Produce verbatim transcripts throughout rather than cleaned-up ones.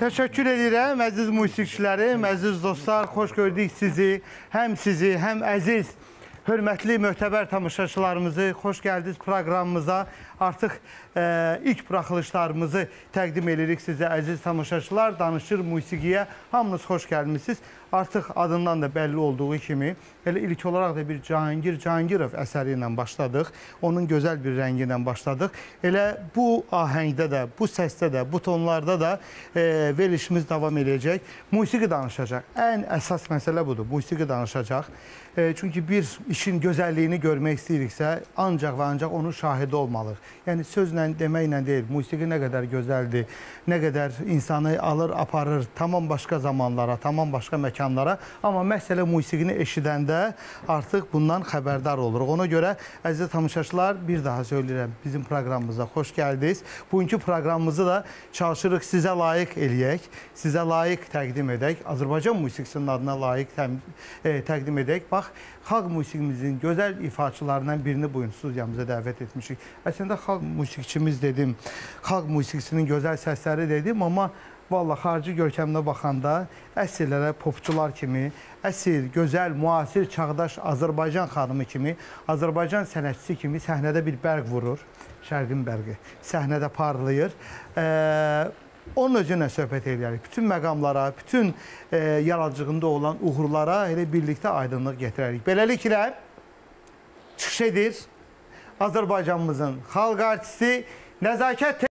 Təşəkkür edirəm, əziz musiqiçilərim, əziz dostlar, xoş gördük sizi, həm sizi, həm əziz, hörmətli, möhtəbər tamaşaçılarımızı, xoş gəldiniz proqramımıza. Artıq e, ilk buraxılışlarımızı təqdim edirik sizə, əziz tamaşaçılar, danışır musiqiyə, hamınız xoş gəlmişsiniz. Artıq adından da bəlli olduğu kimi, elə ilk olaraq da bir Cahangir Cahangirov əsəri ilə başladıq. Onun gözəl bir rəngi ilə başladıq. Elə bu ahəngdə də, bu səsdə də, bu tonlarda da e, verilişimiz davam edəcək. Musiqi danışacaq. Ən əsas məsələ budur, musiqi danışacaq. E, çünki bir işin gözəlliyini görmək istəyiriksə, ancaq və ancaq onun şahidi olmalıq. Yəni sözlə, deməklə deyil, musiqi nə qədər gözəldir, nə qədər insanı alır, aparır, tamam başqa zamanlara, tamam başqa məkanlara. Amma məsələ musiqini eşidəndə artıq bundan xəbərdar oluruq. Ona görə, əziz tamaşaçılar, bir daha söyləyirəm, bizim proqramımıza xoş gəldiniz. Bugünkü proqramımızı da çalışırıq sizə layiq eləyək, sizə layiq təqdim edək, Azərbaycan musiqisinin adına layiq təqdim edək. Bax, xalq musiqimizin gözəl ifaçılarından birini bugün studiyamıza dəvət etmişik. Əslində, xalq musiqiçimiz dedim, xalq musiqisinin gözəl səsləri dedim, amma valla, xarici görkəminə baxanda əsrlərə popçular kimi, əsr, gözəl, müasir, çağdaş Azərbaycan xanımı kimi, Azərbaycan sənətçisi kimi səhnədə bir bərq vurur, şərqin bərqi, səhnədə parlayır. Ee, onun özünə söhbət edirik. Bütün məqamlara, bütün e, yaradıcılığında olan uğurlara elə birlikdə aydınlıq getirirək. Beləliklə, çıxış edir Azərbaycanımızın xalq artisti Nəzakət Teymurova.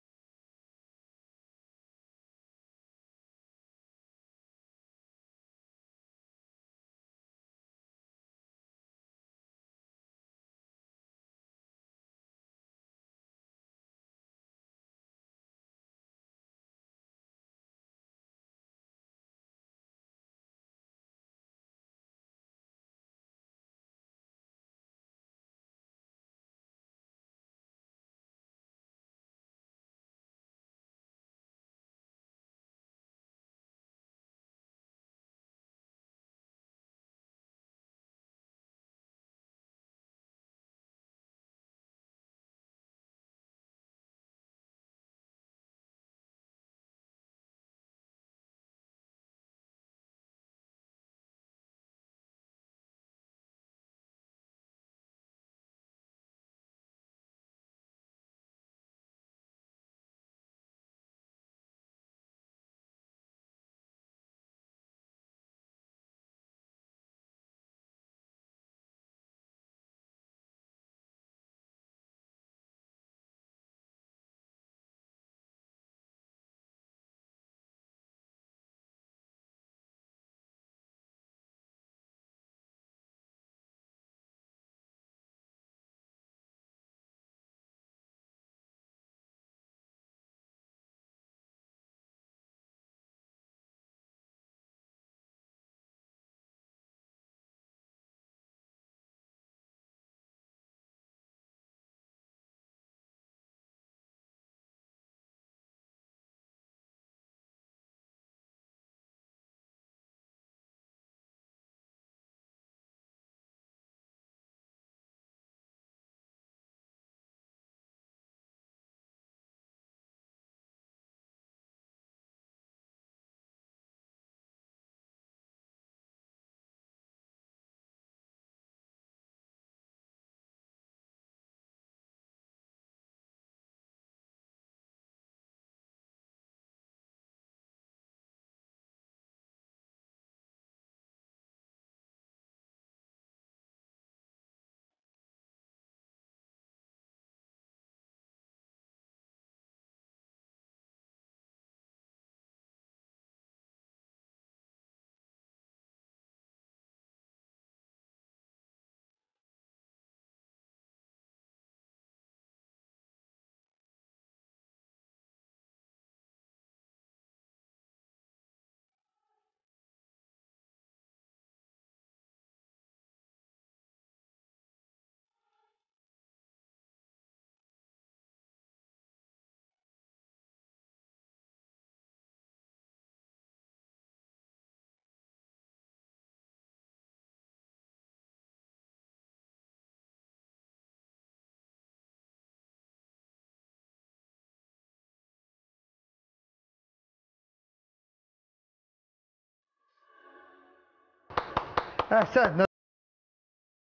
Əhsən.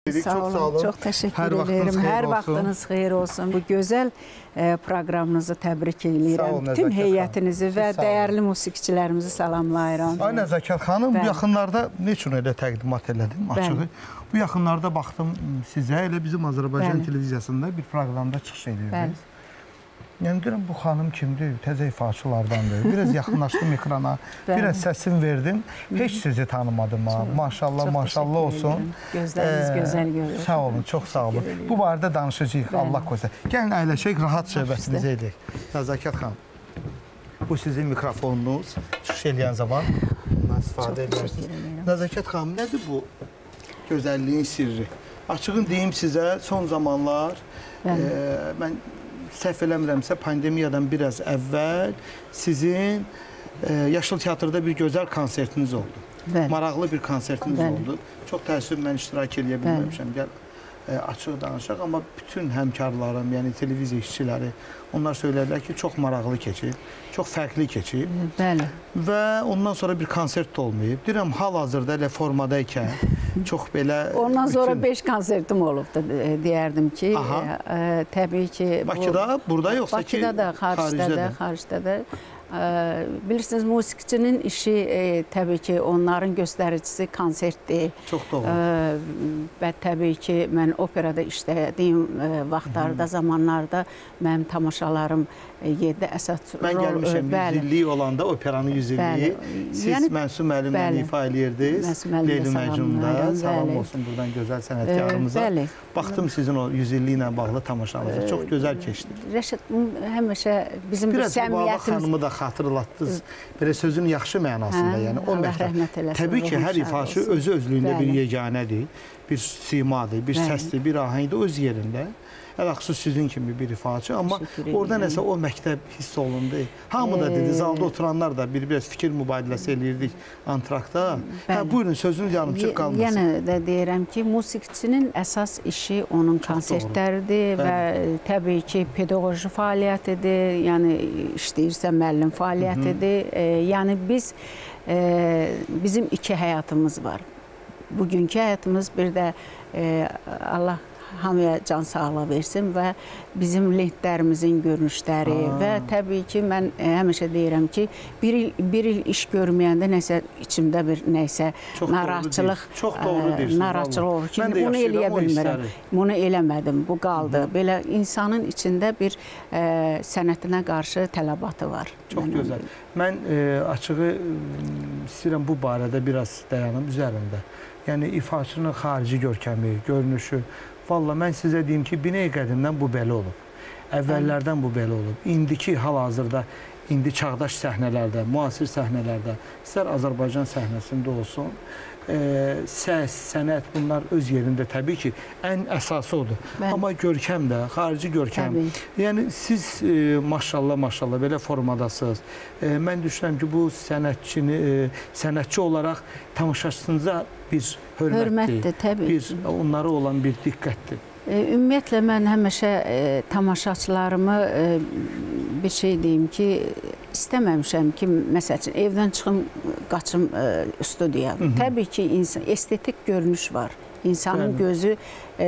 Dedik, sağ olun, çox, sağ olun. Çox təşəkkür ederim. Hər vaxtınız xeyir olsun. Bu gözəl e, proqramınızı təbrik edirəm. Bütün heyətinizi xan. Və sağ dəyərli musiqiçilərimizi salamlayıram. Ay Nəzakət xanım, bu yaxınlarda ne üçün elə təqdimat elədim? Açığı. Bu yaxınlarda baxdım sizə, elə bizim Azərbaycan Bəli. Televiziyasında bir proqramda çıxış edirdiniz. Yəni deyirəm, bu xanım kimdir? Təzə ifaçılardandır. Biraz yaxınlaşdım ekrana, biraz səsim verdim. Heç sizi tanımadım ha. Maşallah, çox maşallah olsun. Gözləriniz ee, gözəl görür. Sağ olun, çox sağ olun. Bu barədə danışacağıq, Allah qoysa. Gəlin əyləşək, rahat söhbətinizi edək. Nəzakət xanım, bu sizin mikrofonunuz. Çıxış eləyən zaman bundan istifadə edərsiniz. Nəzakət xanım, nədir bu gözəlliyin sirri? Açığın deyim sizə, son zamanlar e, mən səhv eləmirəmsə, pandemiyadan biraz əvvəl sizin e, Yaşıl Teatrda bir gözəl konsertiniz oldu. Bəli. Maraqlı bir konsertiniz Bəli. Oldu. Çox təəssüf, mən iştirak edə bilməmişəm. Gəl, e, açıq danışaq, amma bütün həmkarlarım, yəni televiziya işçiləri, onlar söylədilər ki, çox maraqlı keçib, çox fərqli keçib. Bəli. Və ondan sonra bir konsert də olmayıb. Deyirəm, hal-hazırda elə formadaykən, çox belə... Ondan sonra bütün... beş konsertim olubdu, deyərdim ki, e, e, təbii ki... Bakıda, bu, burada yoxsa Bakıda ki, da, xaricdə də? Xaricdə də, e, bilirsiniz, musiqiçinin işi, e, təbii ki, onların göstəricisi konsertdir. Çox doğru. E, və təbii ki, mən operada işlədiyim e, vaxtlarda, Hı. zamanlarda mənim tamaşalarım yeddi əsas rol... Mən gəlmişəm, yüz illik olanda operanın yüz illiyi siz yəni, Mənsum müəllimlə ifa eləyirdiniz. Leyli Məcnunda. Salam olsun buradan gözəl sənətkarımıza. Bəli. Baxdım sizin o yüz illiyi ilə bağlı tamaşanıza. Çox gözəl keçdi. Rəşad, həmişə bizim bir səmiyyətimiz... Biraz bu xanımı da xatırlatdınız. Belə sözün yaxşı mənasında. Hə, yəni, o məktəb. Təbii ki, hər ifaçı özü özlüyündə bir yeganədir, bir simadır, bir səsdir, bir ahəngdir öz yerində. Ələxsus sizin kimi bir ifaçı, amma orada nəsə o məktəb hiss olundu. Hamı da dedi, zalda oturanlar da bir-biraz fikir mübadiləsi eləyirdik antrakta. Hə, buyurun, sözünüz yanımçıq qalmasın. Yenə də deyirəm ki, musiqiçinin əsas işi onun konsertləridir və təbii ki, pedaqoji fəaliyyətidir, yəni işləyirsə müəllim fəaliyyətidir. Yəni biz, bizim iki həyatımız var. Bugünkü həyatımız bir də Allah hamıya can sağlığı versin və bizim lentlərimizin görünüşləri Aa. Və təbii ki, mən həmişə deyirəm ki, bir il, bir il iş görməyəndə nəsə içimdə bir nəsə narahatçılıq narahatçılıq olur ki, bunu eləyə bilmirəm, bunu eləmədim, bu qaldı. Hı -hı. Belə insanın içində bir ə, sənətinə qarşı tələbatı var. Çox mənim. Gözəl. Mən ə, açığı istəyirəm bu barədə biraz dayanım üzərində. Yəni ifaçının xarici görkəmi, görünüşü, vallahi mən sizə deyim ki, binəy qədimdən bu belə olub. Əvvəllərdən bu belə olub. İndiki hal-hazırda, indi çağdaş səhnələrdə, müasir səhnələrdə, istər Azərbaycan səhnəsində olsun, e, səs, sənət bunlar öz yerində təbii ki, ən əsası odur. Mən... Amma görkəm də, xarici görkəm. Təbii. Yəni siz e, maşallah, maşallah belə formadasınız. E, mən düşünürəm ki, bu sənətçini, e, sənətçi olaraq tamaşaçınıza bir hörmətdir, təbii. Bir onlara olan bir diqqətdir. Ümumiyyətlə, mən həmişə e, tamaşaçılarımı e, bir şey deyim ki, istəməmişəm ki, məsəl üçün, evdən çıxım, qaçım e, studiyaya. Təbii ki, insan, estetik görünüş var. İnsanın Bəli. Gözü e,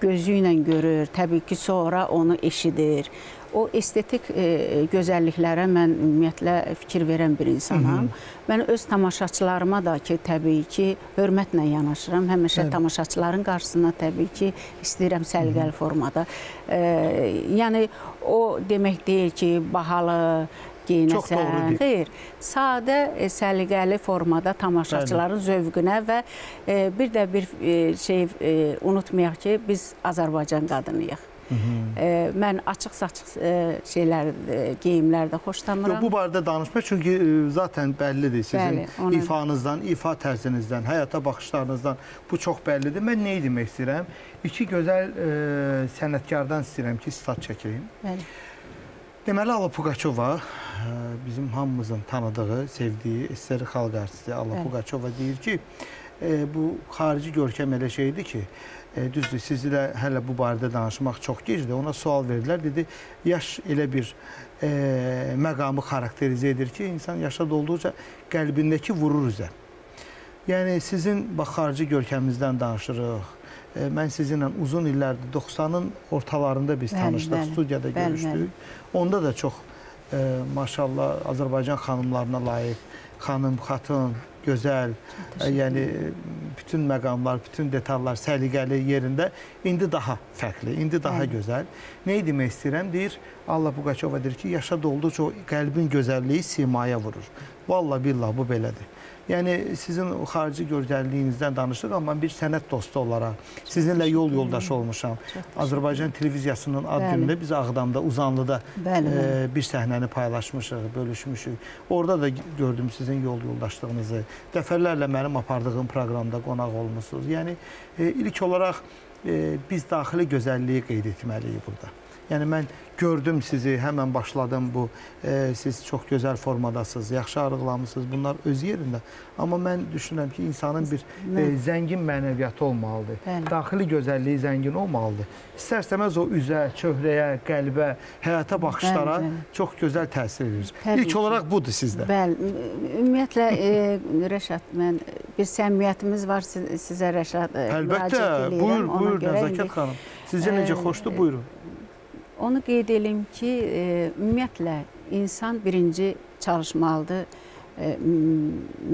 gözü ilə görür, təbii ki, sonra onu eşidir. O estetik e, gözəlliklərə mən ümumiyyətlə fikir verən bir insanam. Hı-hı. Mən öz tamaşaçılarıma da ki, təbii ki, hörmətlə yanaşıram. Həmişə Hı-hı. tamaşaçıların qarşısına təbii ki, istəyirəm səliqəli formada. E, yəni, o demək deyil ki, bahalı, geyinəsən. Xeyr, sadə, e, səliqəli formada tamaşaçıların Bəli. Zövqünə və e, bir də bir e, şey e, unutmayaq ki, biz Azərbaycan qadınıyıq. Hı -hı. E, mən açıq-saçıq e, şeylər, e, geyimlərdə xoşlanmıram. Yo, bu barədə danışma, çünki e, zaten bəllidir sizin Bəli, ona... ifanızdan, ifa tərzinizdən, həyata baxışlarınızdan bu çox bəllidir. Mən nə demək istəyirəm? İki gözəl e, sənətkardan istəyirəm ki, stat çəkeyim. Bəli. Deməli, Alla Pugaçova, bizim hamımızın tanıdığı, sevdiyi eseri xalq artisti Alla Pugaçova deyir ki, e, bu xarici görkəm elə şeydir ki, E, düzdür, sizlə hələ bu barədə danışmaq çox gecdir. Ona sual verdilər, dedi, yaş elə bir e, məqamı xarakterizə edir ki, insan yaşa dolduqca qəlbindəki vurur üzə. Yəni sizin bax xarici görkəminizdən danışırıq. E, mən sizinlə uzun illərdir, doxsanın ortalarında biz bəli, tanışdıq, bəli, studiyada bəli, görüşdük. Bəli. Onda da çox e, maşallah Azərbaycan xanımlarına layiq, xanım, xatın, gözəl, e, yəni bütün məqamlar, bütün detallar səliqəli yerində, indi daha fərqli, indi daha bəli. Gözəl. Nə demək istəyirəm? Deyir, Allah Buqaçova deyir ki, yaşa dolduqca qəlbin gözəlliyi simaya vurur. Vallahi billahi bu belədir. Yəni sizin xarici görkəmliyinizdən danışdıq, amma bir sənət dostu olaraq sizinlə yol yoldaşı olmuşam. Azərbaycan televiziyasının ad günündə biz Ağdamda, Uzanlıda e, bir səhnəni paylaşmışıq, bölüşmüşük. Orada da gördüm sizin yol yoldaşlığınızı. Dəfələrlə mənim apardığım proqramda qonaq olmuşsunuz. Yəni e, ilk olaraq e, biz daxili gözəlliyi qeyd etməliyik burada. Yəni mən gördüm sizi, hemen başladım bu. E, siz çok güzel formadasınız, yaxşı arıqlamışsınız. Bunlar öz yerində. Ama mən düşünürüm ki, insanın bir e, zengin mənəviyyatı olmalıdır. Bəli. Daxili gözəlliyi zengin olmalıdır. İstər-istəməz o üzə, çöhrəyə, qəlbə, həyata baxışlara bəli, bəli. Çox güzel təsir edir. Təbii İlk ki. Olarak budur sizdə. Bəli. Ümumiyyətlə, e, Rəşad, mən, bir səmiyyətimiz var sizə, Rəşad. Əlbəttə, buyur, buyur, Nəzakət xanım. Sizə necə xoşdur, buyurun. Onu qeyd edelim ki, e, ümumiyyətlə, insan birinci çalışmalıdır, e,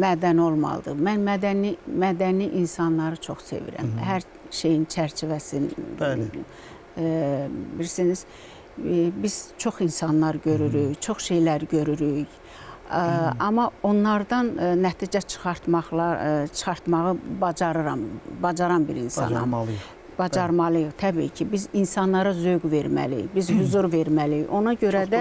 mədəni olmalıdır. Mən mədəni, mədəni insanları çox sevirəm. Hı -hı. Hər şeyin çərçivəsini e, bilirsiniz. E, biz çox insanlar görürük, Hı -hı. çox şeylər görürük. E, amma onlardan e, nəticə çıxartmaqla, e, çıxartmağı bacarıram, bacaran bir insanam. Bacarmalıyıq. Bacarmalıyıq, təbii ki. Biz insanlara zövq verməliyik, biz huzur verməliyik. Ona görə də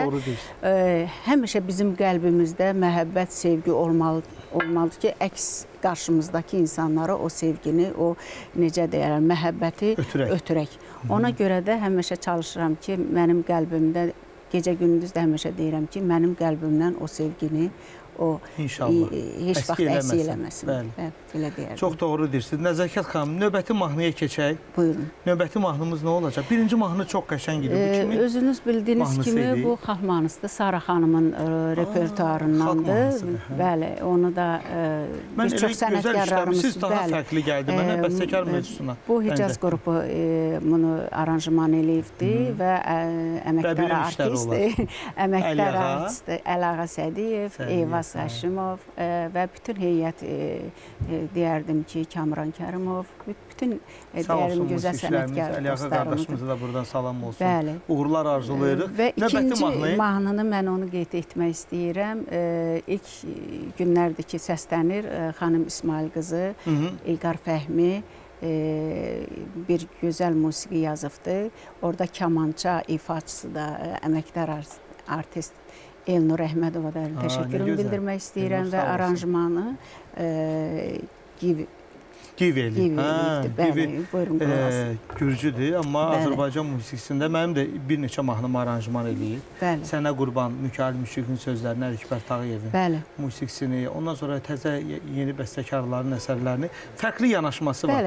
e, həmişə bizim qəlbimizdə məhəbbət, sevgi olmalıdır, olmalıdır ki, əks qarşımızdakı insanlara o sevgini, o necə deyərlər, məhəbbəti ötürək. ötürək. Ona görə də həmişə çalışıram ki, mənim qəlbimdə, gecə gündüz də həmişə deyirəm ki, mənim qəlbimdən o sevgini, o İnşallah. Heç vaxt əksik eləməsin. Bəli. Çox doğru deyirsiniz. Nəzakət xanım, növbəti mahnıya keçək. Buyurun. Növbəti mahnımız nə olacaq? Birinci mahnı çox qəşəng idi. Bu kimi özünüz bildiyiniz kimi bu xalq mahnısıdır. Sara xanımın repertuarındandır. Bəli, onu da bir çox sənətkarlarımız. Siz daha fərqli gəldi mənə bəstəkar mövzusuna. Bu Hicaz qrupu bunu aranjman eləyibdi və əməkdar artist, əməkdar artist Ələğa Sədiyev, Eyvaz Həşrimov e, və bütün heyət e, e, deyərdim ki, Kamran Kərimov, bütün e, deyərdim gözəl sənətkar dostlarımızdır. Əliyaqı qardaşımıza da buradan salam olsun. Bəli. Uğurlar arzulayırıq. Və Növbəti ikinci mahnı... mahnını mən onu qeyd etmək istəyirəm. E, ilk günlərdir ki, səslənir e, Xanım İsmail qızı, Hı -hı. İlqar Fəhmi e, bir gözəl musiqi yazıbdır. Orada kamança ifaçısı da e, əməkdar artist Elnur Əhmədova da təşəkkürümü bildirmək istəyirəm və aranjmanı Gürcüdür, amma Azərbaycan musiqisində mənim də bir neçə mahnım aranjman eləyib. Sənə Qurban, Mükəl Müşriqin sözlərini, Ələkbər Tağıyevin musiqisini, ondan sonra təzə yeni bəstəkarların əsərlərini fərqli yanaşması var.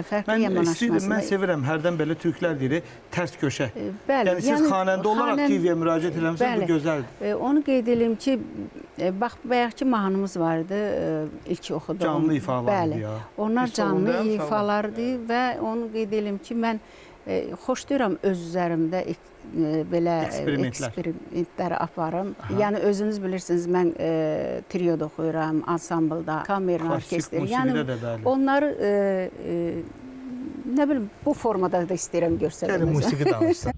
Mən sevirəm, hərdən belə türklər deyirik, tərs köşə. Yəni siz xanəndə olaraq T V-yə müraciət eləmişsiniz, bu gözəldir. Onu qeyd edeyim ki, bax, bayaqki mahnımız var idi, ilk oxudu. Canlı ifalardı ya. Onlar canlı ifalardır və onu qeyd edelim ki, mən e, xoş deyirəm öz üzərimdə e, belə eksperimentlər aparım. Aha. Yəni özünüz bilirsiniz, mən e, trioda oxuyuram, ansamblda, kamerin orkestri. Yəni onları, e, e, nə bilim, bu formada da istəyirəm görsəlim. Gəlin musiqi danışsın.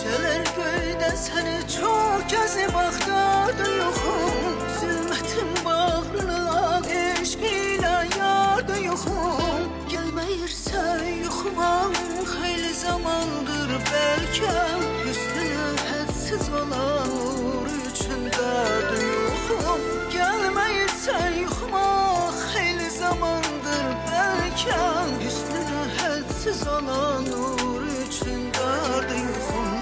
Çıldır Gözü Bağdad'ı yoxum, zülmətin bağrına eşq ilə yardı yoxum. Gəlməyirsə yuxumam, xeyli zamandır bəlkə, üstünə hədsiz olar üçün dardı yoxum. Gəlməyirsə yuxumaq, xeyli zamandır bəlkə, üstünə hədsiz olar üçün dardı yoxum.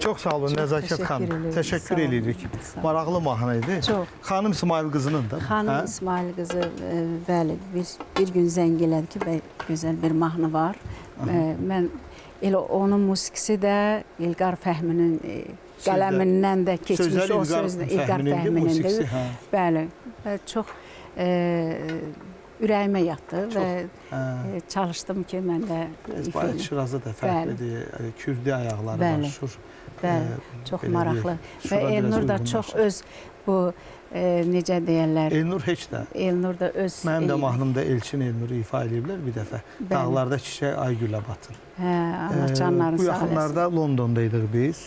Çox sağ olun Nəzakət xanım. Təşəkkür edirik. Maraqlı mahnı idi. Xanım İsmail qızının da. Xanım İsmail qızı, bəli, bir, bir gün zəng elədi ki, bəy, gözəl bir mahnı var. Mən elə onun musiqisi də İlqar Fəhminin qələmindən də keçmiş o sözlə İlqar Fəhminin də. Bəli, çox ürəyimə yatdı və çalışdım ki, mən də... Şirazı da fərqlidir, kürdi ayaqları başır. Bəli, çox maraqlı. Və Elnur da çox öz bu, necə deyərlər... Elnur heç də. Elnur da öz... Mənim də mahnımda Elçin Elnuru ifa ediblər bir dəfə. Dağlarda çiçək aygülə batır. Hə, anacanların sağləsin. Bu yaxınlarda Londondaydıq biz.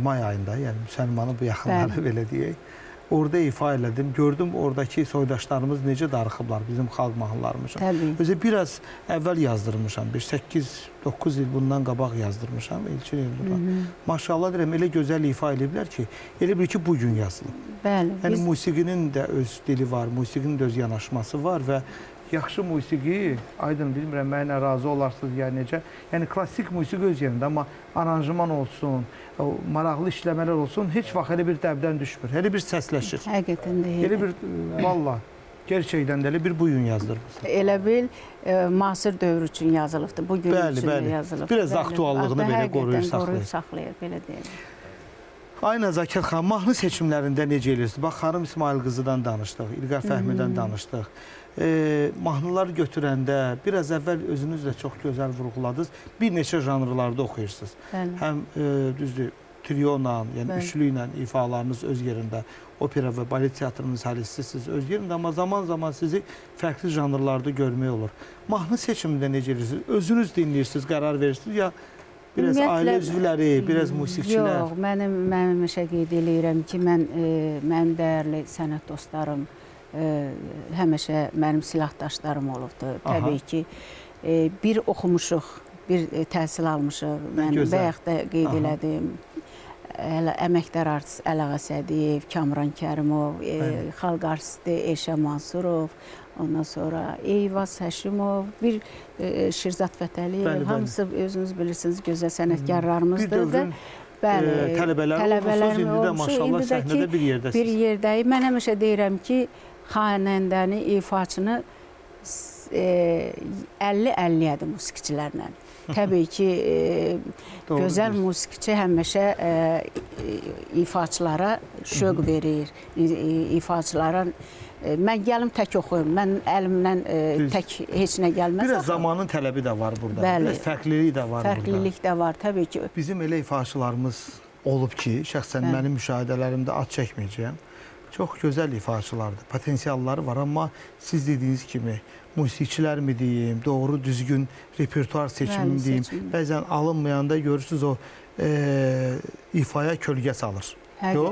May ayında, yəni müsəlmanı bu yaxınları belə deyək. Orada ifa elədim, gördüm oradakı soydaşlarımız necə darıxıblar bizim xalq mahnılarmışam. Özə biraz əvvəl yazdırmışam, səkkiz doqquz il bundan qabaq yazdırmışam Elçin Elnura. Maşallah deyirəm, elə gözəl ifa eləyiblər ki, elə bil ki, bugün yazılıb. Yəni, musiqinin də öz dili var, musiqinin də öz yanaşması var və yaxşı musiqi, aydın bilmirəm, mənə razı olarsınız, yəni necə? Yəni, klasik musiqi öz yerində, amma aranjman olsun, maraqlı işləmələr olsun, heç vaxt elə bir dəbdən düşmür, elə bir səsləşir. Həqiqətən deyil. Elə bir, valla, gerçekten de bir bugün yazdırmışsınız. Elə bil e, müasir dövr üçün yazılıbdır. Bugün bəli, üçün bəli. yazılıbdır. Biraz aktuallığını belə qoruyur, saxlayır. saxlayır belə Ay Nəzakət xanım, mahnı seçimlərində necə eləyirsiniz? Bax, Xanım İsmail qızıdan danışdıq, İlqar Fəhmidən hmm. danışdıq. E, mahnıları götürəndə biraz əvvəl özünüz də çox gözəl vurğuladınız. Bir neçə janrlarda oxuyursunuz. Bəli. Həm e, düzdür, triyonla, yəni Bəli. üçlü ilə ifalarınız öz yerində, opera və balet teatrının halisisiniz öz yerində, amma zaman-zaman sizi fərqli janrlarda görmək olur. Mahnı seçimində necə edirsiniz? Özünüz dinləyirsiniz, qərar verirsiniz ya biraz ümumiyyətlə, ailə üzvləri, biraz musikçilər? Yox, mənim, mənim işə qeyd eləyirəm ki, mən, e, mənim dəyərli sənət dostlarım, e, həmişə mənim silahdaşlarım olubdur. Aha. Təbii ki, e, bir oxumuşuq, bir e, təhsil almışıq, mən bayaq da qeyd Aha. elədim. Əməkdar artist Ələğa Sədiyev, Kamran Kərimov, e, xalq artisti Əşə Mansurov, ondan sonra Eyvaz Həşrimov, bir e, Şirzad Fətəliyev, hamısı özünüz bilirsiniz gözəl sənətkarlarımızdır da. Bəli, e, tələbələr indi də maşallah səhnədə bir yerdəsiniz. Bir yerdəyim. Mən həmişə deyirəm ki, xanəndəni, ifaçını əlli əlliyə-dir musikçilərlə. Təbii ki, e, gözəl musikçi həmişə e, ifaçılara şövq verir, ifaçılara. E, mən gəlim tək oxuyum, mən əlimdən e, tək heç nə gəlməz. Biraz zamanın tələbi də var burada, Bəli. biraz fərqlilik də var fərqlilik burada. Fərqlilik də var, təbii ki. Bizim elə ifaçılarımız olub ki, şəxsən Bəli. mənim müşahidələrimdə ad çəkməyəcəyəm. Çox gözəl ifaçılardır, potensialları var, amma siz dediyiniz kimi musikçilər mi deyim, doğru düzgün repertuar seçimi deyim, bəzən alınmayanda görürsünüz o e, ifaya kölgə salır. Yox?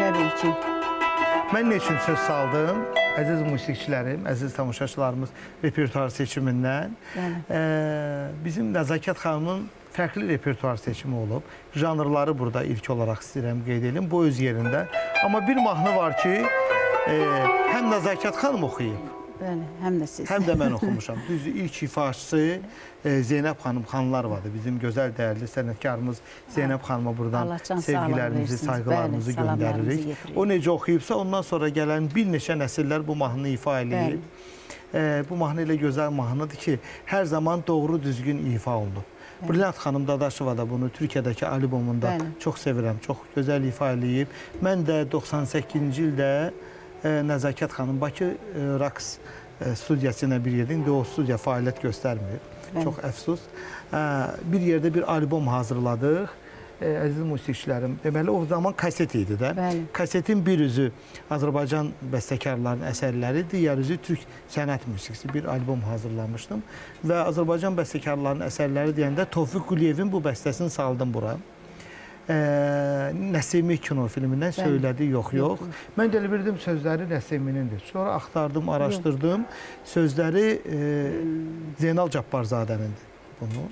Təbii ki. Mən nə üçün söz saldım? Əziz musikçilərim, əziz tamaşaçılarımız repertuar seçimindən. E, bizim Nəzakət xanımın fərqli repertuar seçimi olub. Janrları burada ilk olaraq istəyirəm qeyd edelim. Bu öz yerində. Amma bir mahnı var ki, e, həm Nəzakət xanım oxuyub. Bəli, həm də siz. Həm də mən oxumuşam. Düzdür, ilk ifaçısı e, Zeynep Hanım Xanlarvadır. Bizim gözəl dəyərli sənətkarımız Zeynep Hanıma buradan sevgilərimizi, saygılarımızı Bəli, göndəririk. O necə oxuyubsa, ondan sonra gələn bir neçə nəsillər bu mahnını ifa eləyib. E, bu mahnı elə gözəl mahnıdır ki, hər zaman doğru düzgün ifa olunub. Brilliant xanım Dadaşova da bunu Türkiyədəki albomunda Bəli. çox sevirəm, çox gözəl ifa eləyib. Mən də doxsan səkkizinci ildə Nəzakət xanım Bakı raks studiyası ilə bir yerdə, indi o studiya fəaliyyət göstərmir, çox əfsus. Bir yerdə bir albom hazırladıq, əziz musikçilərim. Deməli, o zaman kaset idi də. Kasetin bir üzü Azərbaycan bəstəkarlarının əsərləri, digər üzü Türk sənət musiqisi bir albom hazırlamışdım. Və Azərbaycan bəstəkarlarının əsərləri deyəndə Tofiq Quliyevin bu bəstəsini saldım bura. Ee, Nəsimi kino filmindən söylədi, yox, yox. Mən də elə bildim sözləri Nəsiminindir. Sonra axtardım, araşdırdım. Sözləri e, Zeynal Cabbarzadənindir bunu.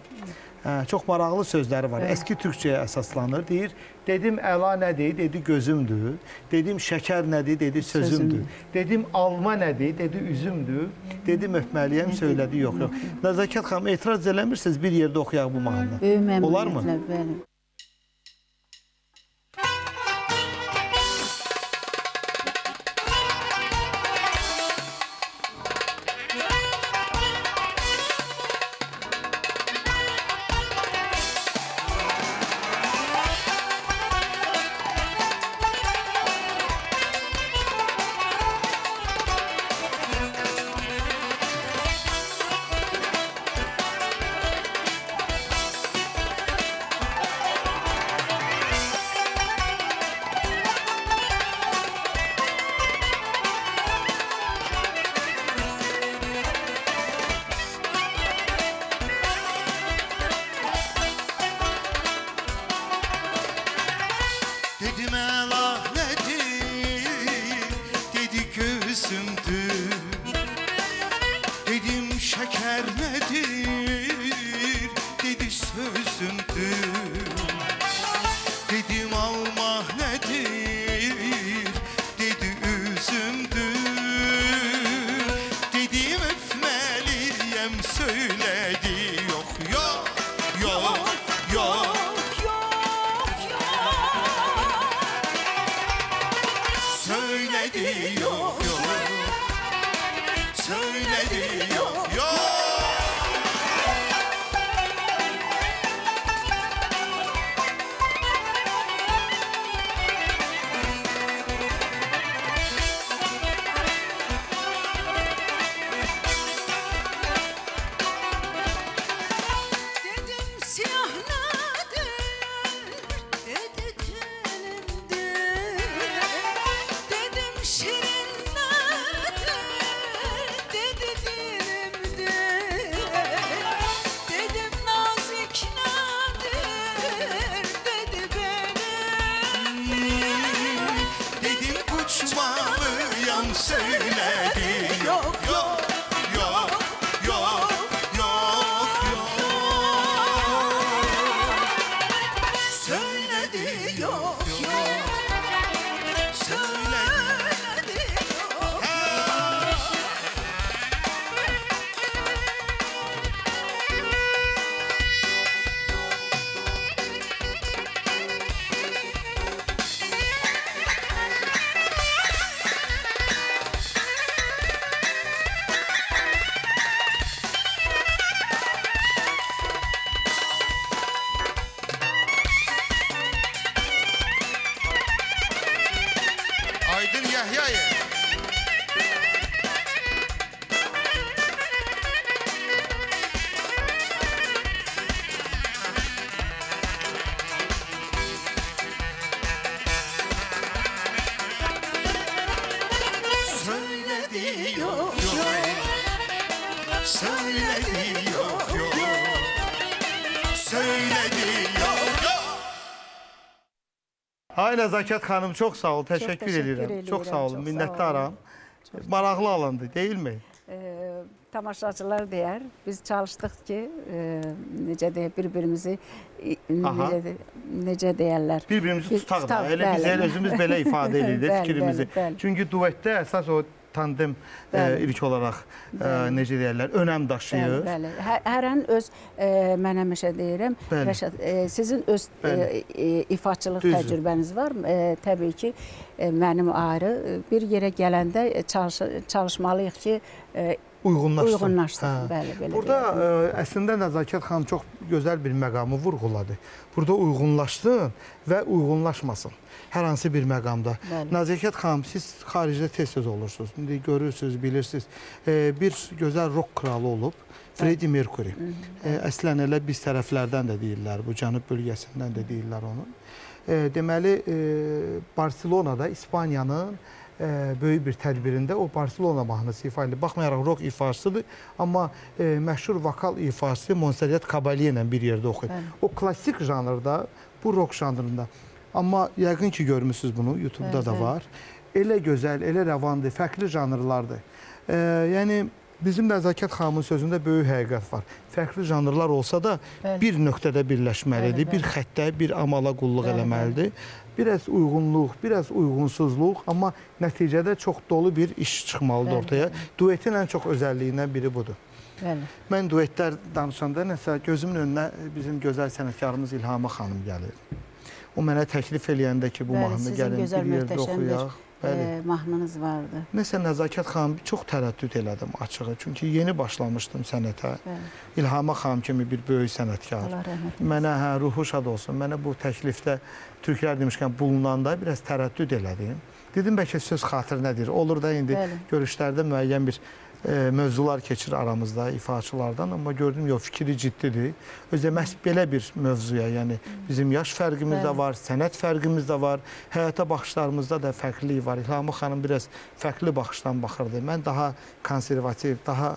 Hə, çox maraqlı sözləri var. Bəli. Eski türkçəyə əsaslanır. Deyir, dedim əla nədir? Dedi gözümdür. Dedim şəkər nədir? Dedi sözümdür. Dedim alma nədir? Dedi üzümdür. Dedim öpməliyəm, söylədi, yox, yox. Nəzakət xanım, etiraz eləmirsiniz bir yerdə oxuyaq bu mahnını. Olar mı? Bəli. söyledi yok yok yok yok yok yok söyledi yok yok söyledi yok Nəzakət xanım, çox sağ ol, təşəkkür, təşəkkür edirəm. Eləyirəm. Çox sağ olun, minnətdaram. Maraqlı alındı, deyilmi? E, tamaşaçılar deyər, biz çalışdıq ki, e, necə deyək, bir-birimizi, necə, necə deyərlər? Bir-birimizi tutaq da, elə bəli. Biz elə özümüz belə ifadə edirik fikrimizi. Bəli, bəli. Çünki duetdə əsas o tandem e, ilk olaraq, e, necə deyərlər, önəm daşıyır. Bəli, bəli. Hər an öz, e, mən həmişə deyirəm, Rəşad, e, sizin öz e, e, ifaçılıq Düzün. Təcrübəniz var. E, təbii ki, e, mənim ayrı bir yerə gələndə çalış, çalışmalıyıq ki, e, uyğunlaşsın. Uyğunlaşsın. Bəli, belə burada e, əslində Nəzakət xanım çox gözəl bir məqamı vurğuladı. Burada uyğunlaşsın və uyğunlaşmasın. Hər hansı bir məqamda. Nəzakət xanım, siz xaricdə tez-tez olursunuz. İndi görürsünüz, bilirsiniz. E, bir gözəl rock kralı olub, Freddie Mercury. E, əslən elə biz tərəflərdən də deyirlər, bu cənub bölgəsindən də deyirlər onun. E, deməli, e, Barcelonada, İspaniyanın e, böyük bir tədbirində o Barcelona mahnısı ifa edilir. Baxmayaraq rock ifasıdır, amma e, məşhur vokal ifası Montserrat Caballé ilə bir yerdə oxuyur. O klasik janrda, bu rock janrında. Amma yəqin ki, görmüşsünüz bunu, YouTube'da evet, da var. Elə gözəl, elə rəvandır, fərqli janrlardır. E, yəni, bizim Nəzakət xanımın sözündə böyük həqiqət var. Fərqli janrlar olsa da bəli, bir nöqtədə birləşməlidir, bəli, bəli, bir xəttə, bir amala qulluq bəli, eləməlidir. Bəli. Biraz uyğunluq, biraz uyğunsuzluq, amma nəticədə çox dolu bir iş çıxmalıdır bəli, ortaya. Bəli. Duetin ən çox özəlliyindən biri budur. Bəli. Mən duetlər danışanda nəsə gözümün önünə bizim gözəl sənətkarımız İlhamı xanım gəlir. O mənə təklif eləyəndə ki, bu mahnını gəlin bir yerdə oxuyaq. Bəli, e, mahnınız vardı. Nəsə, Nəzakət xanım, çox tərəddüd elədim açığı. Çünki yeni başlamışdım sənətə. Bəli. İlhamə xanım kimi bir böyük sənətkar. Allah rəhmət olsun. Mənə hə, ruhu şad olsun. Mənə bu təklifdə, türklər demişkən, bulunanda biraz tərəddüd elədim. Dedim, bəlkə söz xatır nədir? Olur da indi bəli, görüşlərdə müəyyən bir E, mövzular keçir aramızda ifaçılardan, amma gördüm yox, fikri ciddidir. Özdə məhz belə bir mövzuya, yəni bizim yaş fərqimiz bəli, də var, sənət fərqimiz də var, həyata baxışlarımızda da fərqlilik var. İlhamı xanım biraz fərqli baxışdan baxırdı. Mən daha konservativ, daha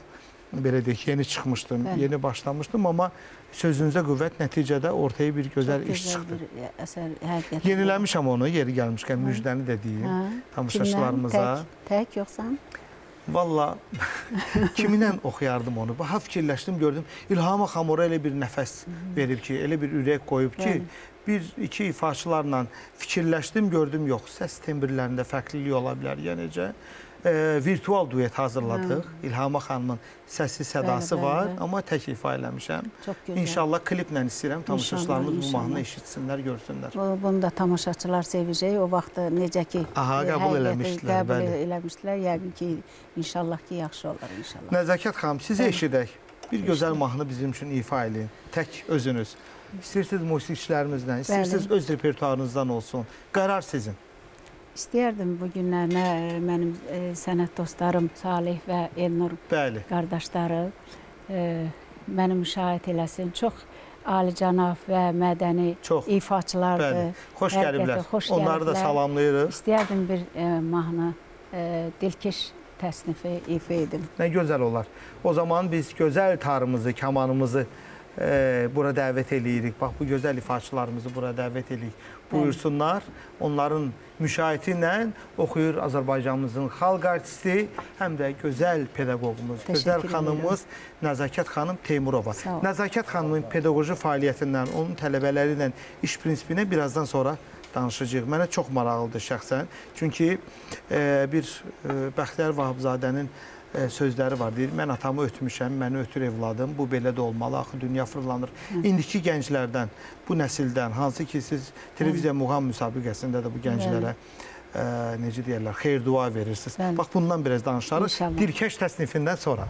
belə deyək, yeni çıxmışdım, bəli, yeni başlamışdım, amma sözünüzə qüvvət, nəticədə ortaya bir gözəl iş çıxdı. Əsər, yeniləmişəm onu, yeri gəlmişkən, müjdəni də deyim tamaşaçılarımıza. Tək, tək yoxsan? Valla, kiminlə oxuyardım onu. Baha fikirləşdim, gördüm. İlhamı xanım oraya elə bir nəfəs verir ki, elə bir ürək qoyub ki, bir-iki ifaçılarla fikirləşdim, gördüm, yox, səs tembrlərində fərqlilik ola bilər. Ya necə? E, virtual duet hazırladıq. İlhamı xanımın səsi, sədası bəli, bəli, var, bəli, amma tək ifa eləmişəm. İnşallah kliplə istəyirəm, tamaşaçılarımız bu mahnını eşitsinlər, görsünlər. Bu, bunu da tamaşaçılar sevəcək, o vaxtı necə ki, aha, qəbul eləmişdilər, qəbul eləmişdilər, yəqin ki, inşallah ki, yaxşı olur, inşallah. Nəzakət xanım, sizi eşidək, bir gözəl mahnı bizim üçün ifa eləyin, tək özünüz. İstəyirsiniz musiqiçilərimizdən, istəyirsiniz öz repertuarınızdan olsun, qərar sizin. İstəyərdim bu günlərinə mənim e, sənət dostlarım Salih və Elnur bəli, qardaşları e, məni müşahidə eləsin. Çox alicənab və mədəni çox ifaçılardır. Xoş gəliblər. Xoş gəliblər. Onları da salamlayırıq. İstəyərdim bir e, mahnı e, dilkiş təsnifi ifa edim. Nə gözəl olar. O zaman biz gözəl tarımızı, kamanımızı e, bura dəvət eləyirik. Bax, bu gözəl ifaçılarımızı bura dəvət eləyirik. Buyursunlar, onların müşahidə ilə oxuyur Azərbaycanımızın xalq artisti, həm də gözəl pedaqogumuz, gözəl xanımımız Nəzakət xanım Teymurova. Nəzakət xanımın pedaqoji fəaliyyətindən, onun tələbələri ilə iş prinsipinə birazdan sonra danışacağıq. Mənə çox maraqlıdır şəxsən. Çünki bir Bəxtiyar Vahabzadənin sözləri var, deyir, mən atamı ötmüşəm, məni ötür evladım, bu belə də olmalı, axı dünya fırlanır. İndiki gənclərdən, bu nəsildən, hansı ki siz televiziya muğam müsabiqəsində də bu gənclərə, necə deyərlər, xeyir dua verirsiniz. Bax, bundan biraz danışarız, Dirkəş təsnifindən sonra.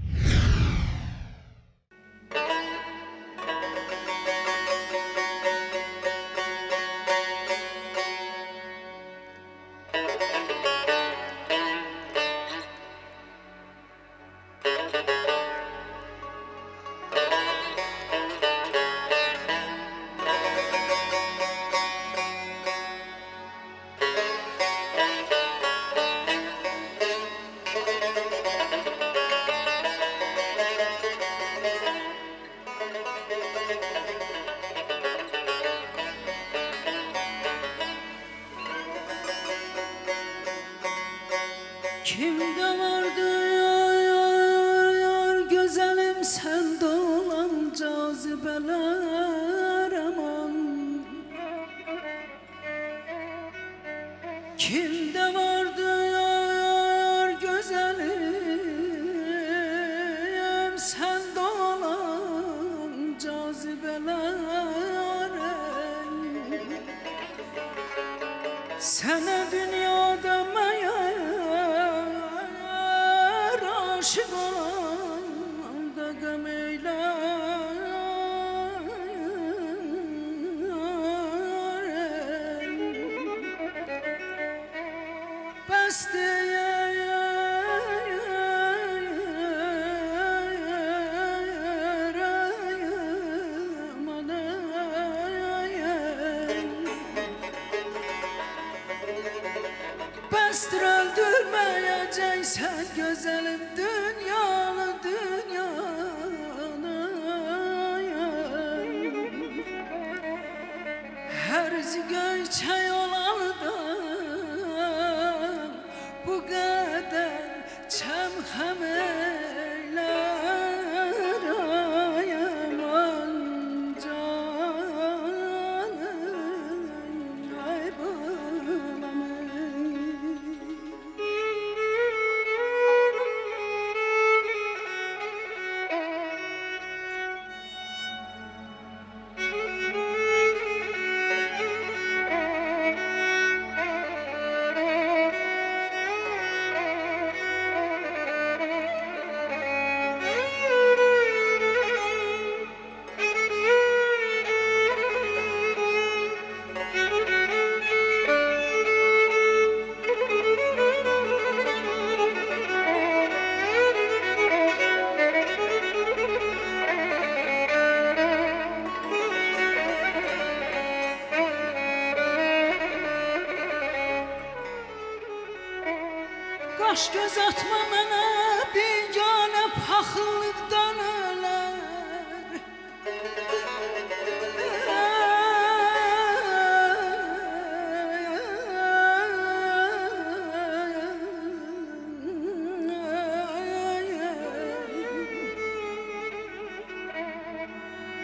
Göz atma mənə, bilganə paxıllıqdan ölər.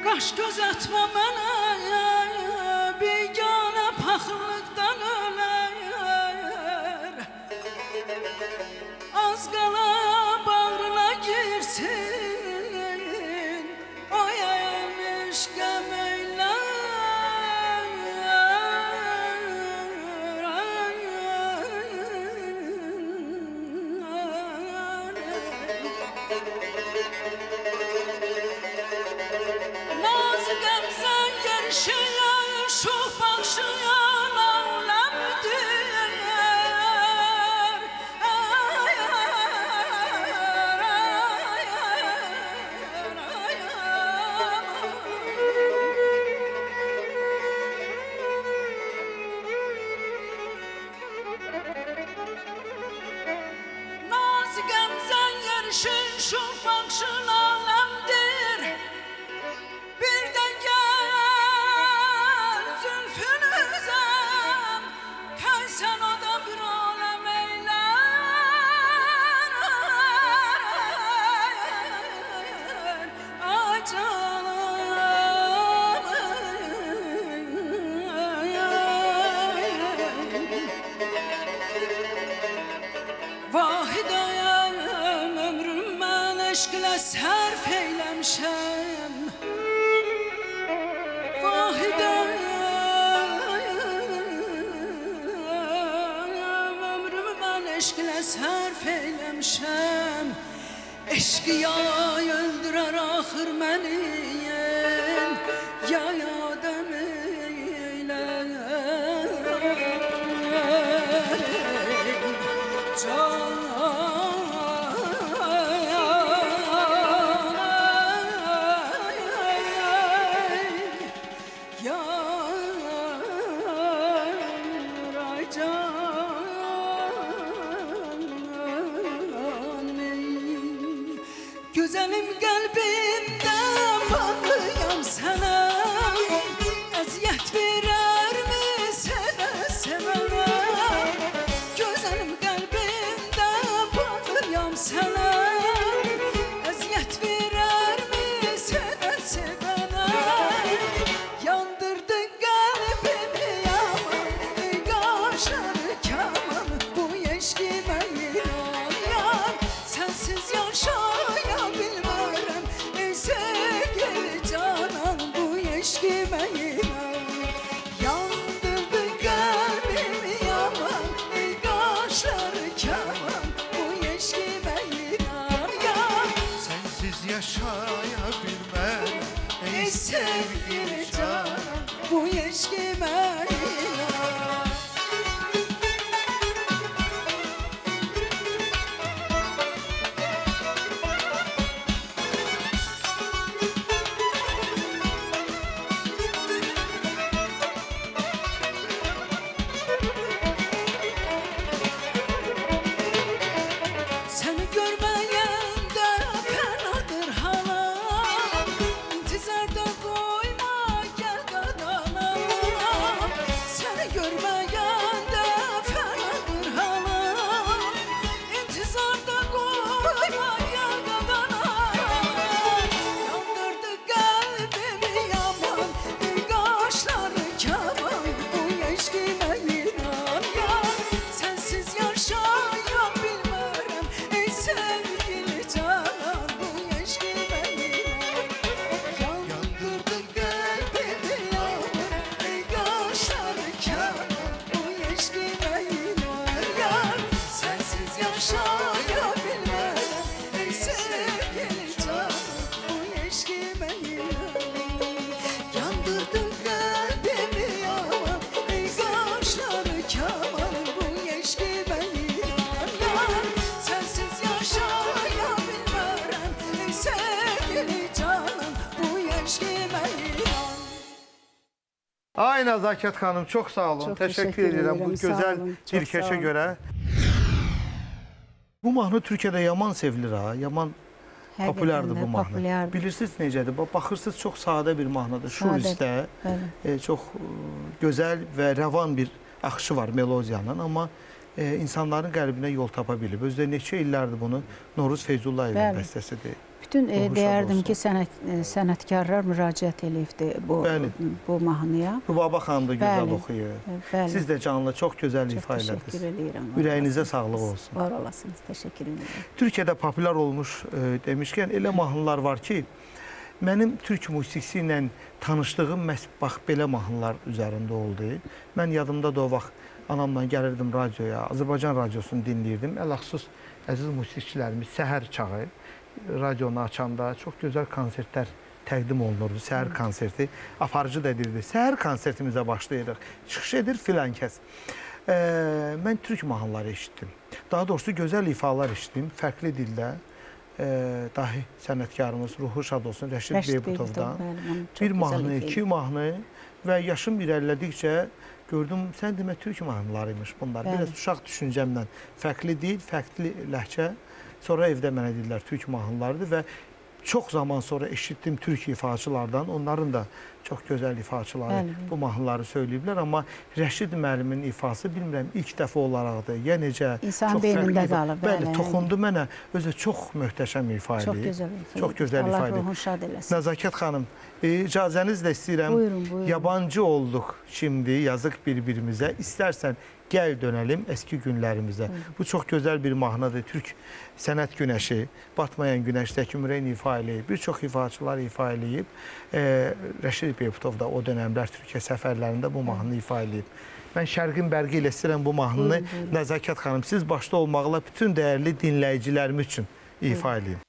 Qaş göz atma mənə, bilganə paxıllıqdan ölər. Az qala bağrına girsin, o yayılmış qəm eylər. Nazı qəmzən gerişi yayışıq baxşıya. Şun şun bakşın aləmdir. Bir eşqlə sərf eyləmişəm vahidə ömrümü mən eşqlə sərf eyləmişəm eşqiyay öldürər axır məni yay adəm eyləyər can Ay Nəzakət xanım, çox sağ olun. Çox teşekkür, teşekkür edirəm bu gözəl bir keşə görə. Bu mahnı Türkiyədə yaman sevilir ha, yaman populyardır bu mahnı. Populyardır. Bilirsiniz necədir? Baxırsınız çox sadə bir mahnıdır. Şur üstə e, çox gözəl və rəvan bir axışı var melodiyanın, amma e, insanların qəlbinə yol tapa bilib. Özdə neçə illərdir bunu Noruz Feyzullayevin bəstəsidir. Bütün e, deyərdim olsun ki, sənət, e, sənətkarlar müraciət eləyibdi bu, bu mahnıya. Rübaba xanım da gözəl bəli oxuyur. Bəli. Siz də canlı çox gözəl ifa elədiniz. Çox teşekkür edirəm. Ürəyinizə sağlıq olsun. Var olasınız, teşekkür edirəm. Türkiyədə populyar olmuş e, demişkən, elə mahnılar var ki, mənim türk musiqisi ilə tanışdığım məhz bax belə mahnılar üzərində oldu. Mən yadımda da o vaxt anamla gəlirdim radioya, Azərbaycan radiosunu dinləyirdim. Ələxsus əziz musiqiçilərimiz səhər çağı radyonu açanda çox gözəl konsertlər təqdim olunurdu. Səhər Hı. konserti aparıcı da edirdi. Səhər konsertimizə başlayırıq. Çıxış edir filan kəs. E, mən türk mahnıları eşitdim. Daha doğrusu gözəl ifalar eşitdim. Fərqli dildə e, dahi sənətkarımız ruhu şad olsun Rəşid Beybutovdan. Bir mahnı, iki mahnı və yaşım irəlilədikcə gördüm, sən demə türk mahnılarıymış bunlar. Bəli. Biraz uşaq düşüncəmlə fərqli dil, fərqli ləhcə. Sonra evdə mənə dedilər, türk mahnılardır və çox zaman sonra eşitdim türk ifaçılardan, onların da çox gözəl ifaçıları Bəli. Bu mahnıları söyləyiblər, amma Rəşid müəllimin ifası bilmirəm ilk dəfə olaraqdır, ya necə İnsan çox fərqli qalır. Bəli, bəli, toxundu mənə, özü çox möhtəşəm ifa eləyib. Çox gözəl ifa eləyib. Allah ruhun şad eləsin. Nəzakət xanım, icazənizlə istəyirəm, buyurun, buyurun. Yabancı olduq şimdi, yazıq bir-birimizə, istərsən Gəl dönəlim eski günlərimizə. Bu çox gözəl bir mahnıdır. Türk sənət günəşi, batmayan günəş Zəki Müreyn ifa eləyib, bir çox ifaçılar ifa eləyib. E, Rəşid Beybutov da o dönəmlər Türkiyə səfərlərində bu mahnını ifa eləyib. Mən şərqin bərqi ilə istəyirəm bu mahnını. Nəzakət xanım, siz başda olmaqla bütün dəyərli dinləyicilərimiz üçün ifa eləyin.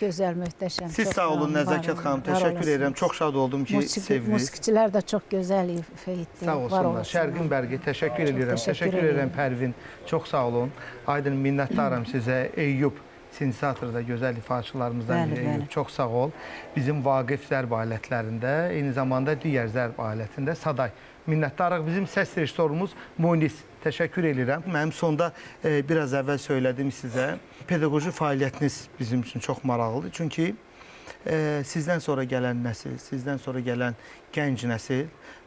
Gözəl, möhtəşəm. Siz sağ olun, Nəzakət xanım. Təşəkkür edirəm. Çox şad oldum ki, sevdiniz. Musiqiçilər də çox gözəl ifa etdi. Sağ olsunlar. Şərqin bərqi, təşəkkür edirəm. Təşəkkür edirəm, Pərvin. Çox sağ olun. Aydın, minnətdaram sizə. Eyyub, sintezatorda gözəl ifaçılarımızdan biri. Eyyub, çox sağ ol. Bizim Vaqif zərb alətlərində, eyni zamanda digər zərb alətində Saday. Minnətdarıq. Bizim səs rejissorumuz Munis. Təşəkkür edirəm. Mənim sonda e, biraz əvvəl söylədim sizə, pedaqoji fəaliyyətiniz bizim üçün çox maraqlıdır. Çünki e, sizdən sonra gələn nəsil, sizdən sonra gələn gənc nəsil,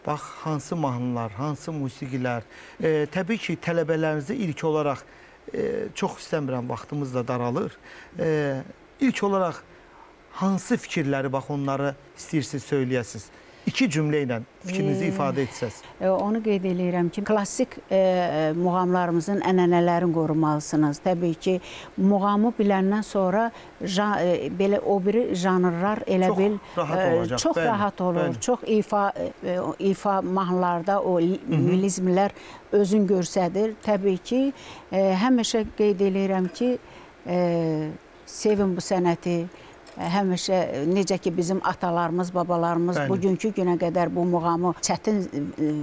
bax, hansı mahnılar, hansı musiqilər, e, təbii ki, tələbələrinizi ilk olaraq, e, çox istəmirəm, vaxtımız da daralır, e, ilk olaraq hansı fikirləri, bax, onları istəyirsiniz, söyləyəsiniz? İki cümlə ilə fikrinizi ifadə etsəz. Onu qeyd eləyirəm ki, klasik e, muğamlarımızın ənənələrini qorumalısınız. Təbii ki, muğamı biləndən sonra ja, e, belə o biri janrlar elə bil çox rahat, olacaq, e, çox bəli, rahat olur. Bəli. Çox ifa, e, ifa mahnılarda o milizmlər özün görsədir. Təbii ki, e, həmişə qeyd eləyirəm ki, e, sevin bu sənəti. Həmişə necə ki bizim atalarımız, babalarımız Bəli. Bugünkü günə qədər bu muğamı çətin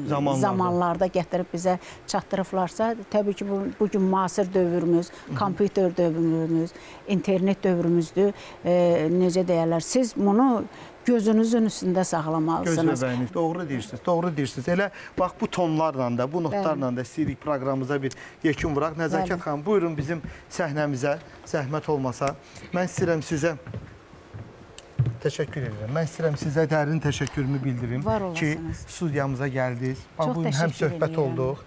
zamanlarda, zamanlarda gətirib bizə çatdırıblarsa, təbii ki, bu, bugün müasir dövrümüz, kompüter dövrümüz, internet dövrümüzdür. E, necə deyərlər, siz bunu gözünüzün üstündə saxlamalısınız. Gözləbəyiniz, doğru deyirsiniz, doğru deyirsiniz. Elə bax, bu tonlarla da, bu notlarla da istəyirik proqramımıza bir yekun vuraq. Nəzakət xanım, buyurun bizim səhnəmizə, zəhmət olmasa. Mən istəyirəm sizə Təşəkkür edirəm. Mən istəyirəm sizə dərin təşəkkürümü bildirim ki, studiyamıza gəldiniz. Bugün həm söhbət olduq.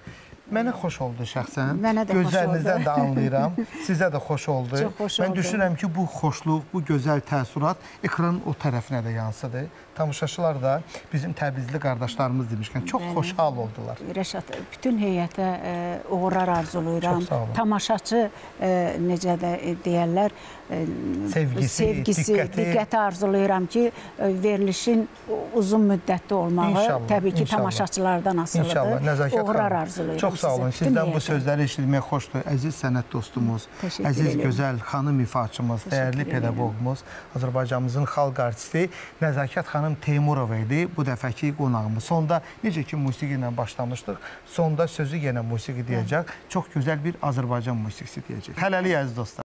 Mənə xoş oldu şəxsən. Mənə də gözlərinizdən də anlayıram. Sizə də xoş oldu. Xoş Mən oldu. Düşünürəm ki, bu xoşluq, bu gözəl təəssürat ekranın o tərəfinə də yansıdı. Tamaşaçılar da bizim təbrizli qardaşlarımız demişkən çox Bəli. Xoşhal oldular. Rəşad, bütün heyətə e, uğurlar arzulayıram. Tamaşaçı e, necə də deyərlər, e, sevgisi, sevgisi diqqəti. diqqəti arzulayıram ki, e, verilişin uzun müddətli olmağı inşallah, təbii ki, inşallah. Tamaşaçılardan asılıdır. Uğurlar arzulayıram. Çox sağ olun. Sizdən bu sözləri eşitmək xoşdur. Əziz sənət dostumuz, Təşəkkür əziz eləyim. Gözəl xanım ifaçımız, dəyərli pedagogumuz, Azərbaycanımızın xalq artisti Nəzakət xanım Teymurova idi bu dəfəki qonağımız. Sonda necə ki musiqi ilə başlamışdıq, sonda sözü yenə musiqi deyəcək. Çox gözəl bir Azərbaycan musiqisi deyəcək. Hələlik əziz dostlar.